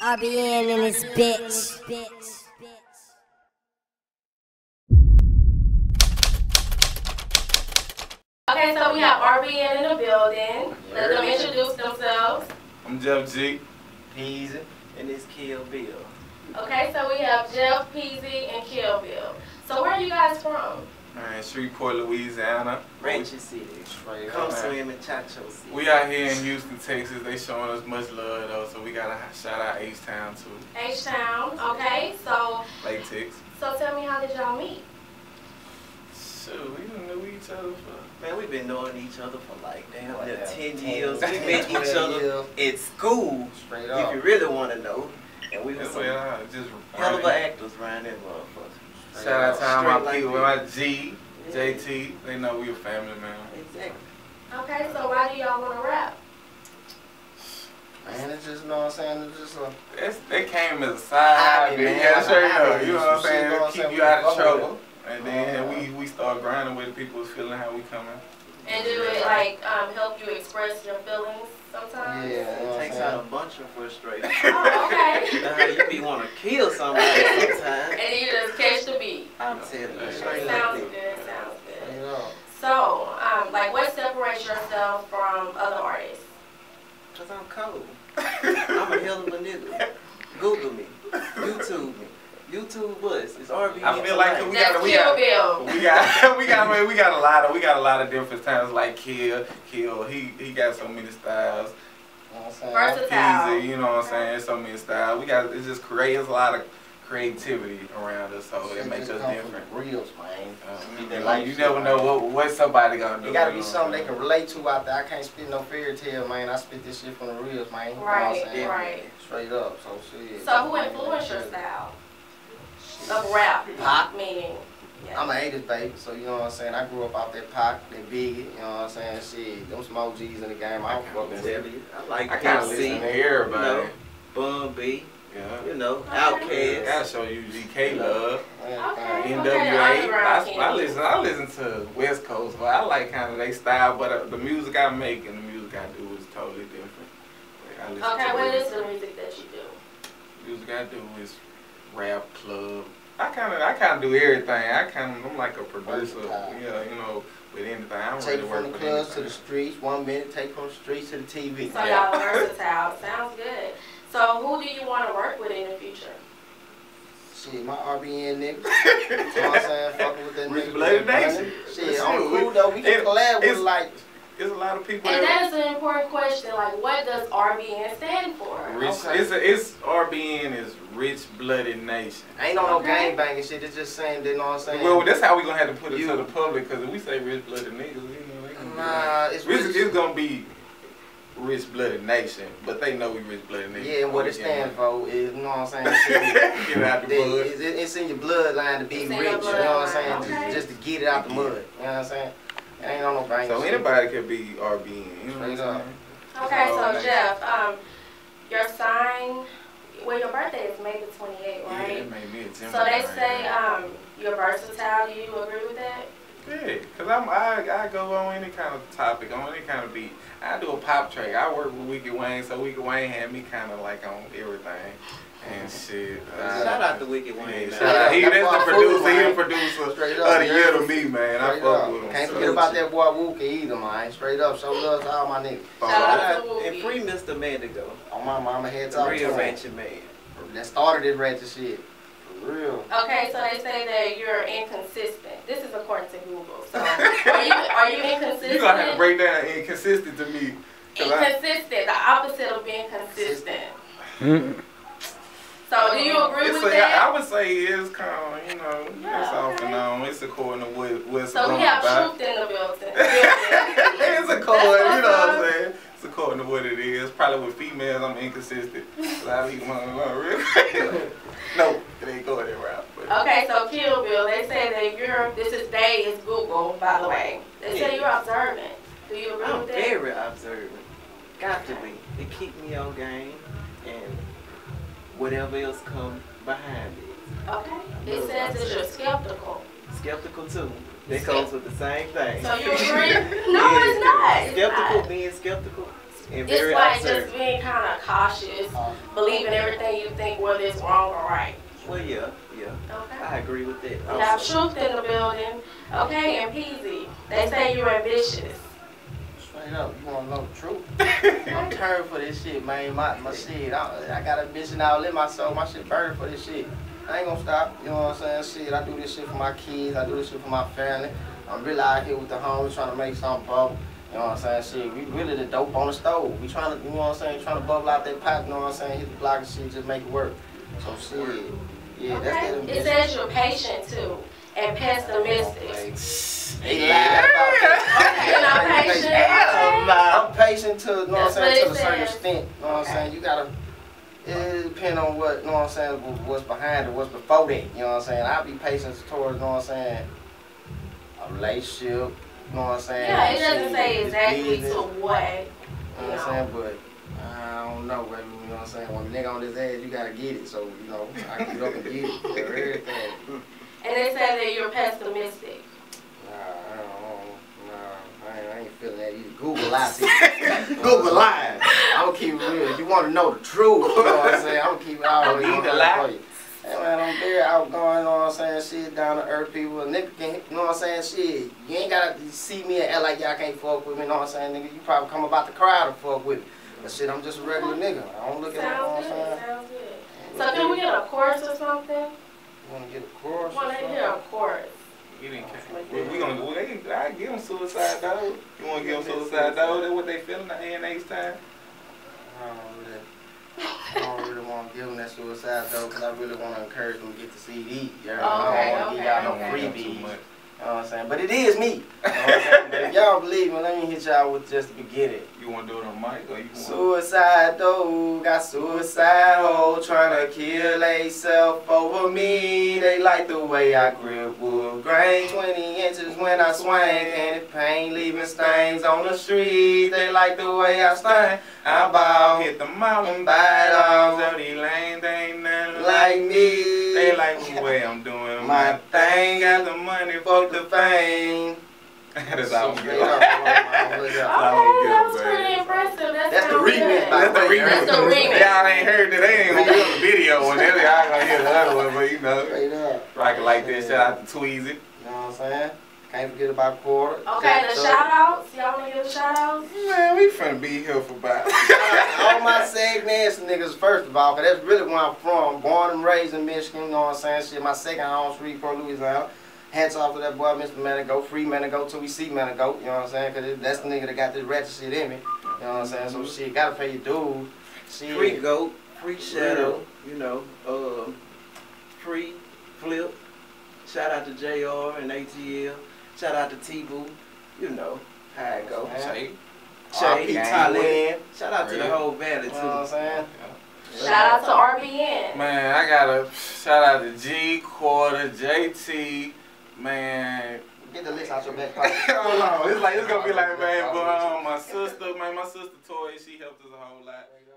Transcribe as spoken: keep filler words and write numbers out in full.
R B N in this bitch. Bitch. Okay, so we have R B N in the building. Let them introduce themselves. I'm Jeff G. Peasy, and it's Kill Bill. Okay, so we have Jeff, Peasy, and Kill Bill. So where are you guys from? Alright, Shreveport, Louisiana. Rancher City. Come swim in Chacho City. We out here in Houston, Texas. They showing us much love though, so we gotta shout out H-Town too. H-Town, okay. So Latex. So tell me, how did y'all meet? Shoot, we didn't know each other for. Man, we've been knowing each other for like damn like yeah. ten years. We met each other at school. Straight up. If you really want to know, and we were some hell of a actors, Ryan and motherfuckers. Shout out to all my like people, my G, yeah. J T, they know we a family, man. Exactly. Okay, so why do y'all want to rap? Man, it's just, you know what I'm saying, it's just a... It's, they came as a side, man. Yeah, sure enough, you know what I'm saying, it'll keep you out of trouble. And then um, we, we start grinding with people's feeling how we coming. And do it, like, um, help you express your feelings sometimes? Yeah, it takes yeah. out a bunch of frustration. Oh, okay. uh, you be want to kill somebody sometimes. And you just catch the beat. I'm telling you. Sounds good, sounds good. You know. So, um, like, what separates yourself from other artists? Because I'm cold. I'm a hell of a nigga. Google me. YouTube me. YouTube us. It's R B N. I feel like we got, we got, we got, we got, man, we got a lot of, we got a lot of different styles. Like Kill, Kill. He, he got so many styles. You know what I'm saying? Versatile. You know what I'm saying? So many styles. We got. It just creates a lot of creativity around us, so it makes us different. Reels, man. Uh, like, you never know what what somebody gonna do. It gotta be something they can relate to out there. I can't spit no fairy tale, man. I spit this shit from the reels, man. Right, right. Straight up. So shit. So who influenced your style? Of rap, pop, meaning. Yeah. I'm an eighties baby, so you know what I'm saying? I grew up out that pop, that Biggie, you know what I'm saying? Shit, them some O Gs in the game, I don't fuck with them. I like I kind of listen to everybody. You know, Bun B, yeah. you know, okay. Outkast. I gotta show you G K Love, okay. N W A. Okay. I, I, listen, I listen to West Coast, but I like kind of their style, but uh, the music I make and the music I do is totally different. Like, I listen okay, to what is the music that you do? The music I do is rap, club. I kind of, I kind of do everything. I kind of, I'm like a producer, yeah, you know, with anything. I don't take really work from the clubs to the streets. One minute, take from the streets to the T V. So y'all versatile. Sounds good. So who do you want to work with in the future? Shit, my R B N niggas. You know what I'm saying? Fucking with that nigga. Bloody Nation. Shit, on the cool though, we can collab with like. There's a lot of people. And that is an important question. Like, what does R B N stand for? Rich, okay. It's a, it's R B N is Rich Blooded Nation. Ain't no no okay. gang banging shit. It's just saying, you know what I'm saying. Well, that's how we gonna have to put it you. to the public, because if we say Rich Blooded niggas, you know, they gonna nah, be, it's rich, rich. It's gonna be Rich Blooded Nation, but they know we Rich Blooded Nation. Yeah, and what it stands for is, you know what I'm saying. Get it out the mud. It's, it's in your bloodline to be it's rich. You know what I'm saying. Okay. Just, just to get it out the mud. You know what I'm saying. Ain't no no so anybody could be R B N. You know what I'm saying? Okay, so nice. Jeff, um, your sign, well, your birthday is May the twenty-eighth, right? Yeah, it made me a Gemini. So they say um, you're versatile. Do you agree with that? Yeah, because I'm, I, I go on any kind of topic, on any kind of beat. I do a pop track. I work with Wicky Wayne, so Wicky Wayne had me kind of like on everything. And shit. Uh, shout out to Wicky Wayne. Yeah, shout out. He, that's the producer. He the producer of the year to me, man. I fuck with him. Can't forget about that boy Wookie either, man. Straight up. Show love to all my niggas. Shout out to Wookie. And free Mister Mandigo. Oh, my mama had talked to him. Real ratchet man. That started this ratchet shit. For real. Okay, so they say that you're inconsistent. This is according to Google. So are you are you inconsistent? You're going to have to break down inconsistent to me. Inconsistent. The opposite of being consistent. So do you agree it's with a, that? I would say it's kind of, you know, yeah, it's okay. off and on. It's according to what, what's so wrong about. So we have truth in the building. It's according, you know what I'm saying? It's according to what it is. Probably with females, I'm inconsistent. So I leave one alone, really. No, it ain't going that route. But. Okay, so Kill Bill, they say that you're, this is they, it's Google, by the way. They say you're observant. Do you agree I'm with that? I'm very observant. Got to be. They keep me on game. And whatever else comes behind it. Okay. It says that you're skeptical. Skeptical too. That goes with the same thing. So you agree? No, yeah. it's not. Skeptical it's not. being skeptical. and very it's like absurd. Just being kind of cautious, believing everything you think, whether it's wrong or right. Well, yeah, yeah. Okay. I agree with that. You have truth in the building, okay, and Peasy. They say you're ambitious. Straight up, you want to know the truth? I'm tired for this shit, man. My, my shit, I, I got a bitch and I'll let myself, my shit burning for this shit. I ain't gonna stop, you know what I'm saying? Shit, I do this shit for my kids, I do this shit for my family. I'm really out here with the homies trying to make something bubble. You know what I'm saying? Shit, we really the dope on the stove. We trying to, you know what I'm saying? Trying to bubble out that pot, you know what I'm saying? Hit the block and shit, just make it work. So shit, yeah, okay. That's that ambition. It says you're patient too, and pessimistic. They lied about that. Okay, you're not patient? I'm patient to, you know what I'm saying, to a certain extent, you know what I'm saying? You gotta, it depends on what, you know what I'm saying, what's behind it, what's before that, you know what I'm saying? I'll be patient towards, you know what I'm saying, a relationship, you know what I'm saying? Yeah, it doesn't say exactly to what. You know what I'm saying, but I don't know, baby, you know what I'm saying? When a nigga on his ass, you gotta get it, so, you know, I get up and get it for everything. And they say that you're pessimistic. Nah, I don't, nah, I ain't, I ain't feeling that either. Google lies. Google lies. I'm gonna keep it real. If you wanna know the truth, you know what I'm saying? I'm gonna keep it all real. You lie. Hey man, I'm very outgoing, you know what I'm saying? Shit, down to earth people. Nigga can't, you know what I'm saying? Shit, you ain't gotta see me and act like y'all can't fuck with me, you know what I'm saying? Nigga, you probably come about the crowd to fuck with me. But shit, I'm just a regular nigga. I don't look at sounds it, you know what I'm saying? Sounds good. So can we get a chorus or something? You want to get a chorus? Well, they hear a chorus. You didn't care. We gonna well, they I give them suicide though. You wanna give them suicide though? That's what they feeling at A and A's time. I don't really, I don't really want to give them that suicide though, cause I really want to encourage them to get the C D. Yeah, oh, okay, I don't want to okay, give y'all okay. no freebies. You know what I'm saying? But it is me. You know what I'm saying? But if y'all believe me, let me hit y'all with just the beginning. You want to do it on mic or you want suicide though, got suicide ho, trying to kill theyself over me. They like the way I grip wood grain. twenty inches when I swing, and it pain leaving stains on the street. They like the way I sting. I bow, hit the mountain, bite off. So these lanes ain't nothing like me. They like the way I'm doing my thing. Got the money, fuck the fame. That's all good. Okay, that was pretty impressive. That that's the remix. That's the remix. That's the remix. Y'all ain't heard that. They ain't gonna hear the video one. Y'all gonna hear the other one, but you know. Rock it like this. Shout out to Tweezy. You know what I'm saying? Can't forget about Quarter. Okay, the shout-outs. Y'all want to give the shout-outs? Man, we finna be here for about all my segments, niggas, first of all, because that's really where I'm from. Born and raised in Michigan, you know what I'm saying? Shit, my second home street from Louisiana. Hats off to that boy, Mister Manigo, free Manigo till we see Manigo, you know what I'm saying? Because that's the nigga that got this ratchet shit in me, you know what I'm saying? So, shit, gotta pay your dues. Free Goat, free Shadow, you know, uh, free Flip. Shout out to J R and A T L. Shout out to T-Boo, you know how it go. Shay, Shay, Thailand. Shout out to the whole valley too. You know what I'm saying? Shout out to R B N. Man, I gotta shout out to G, Quarter, J T, man. Get the list out your back pocket. Hold on, it's like it's gonna be like, man, but um, my sister, man, my sister Toy, she helped us a whole lot.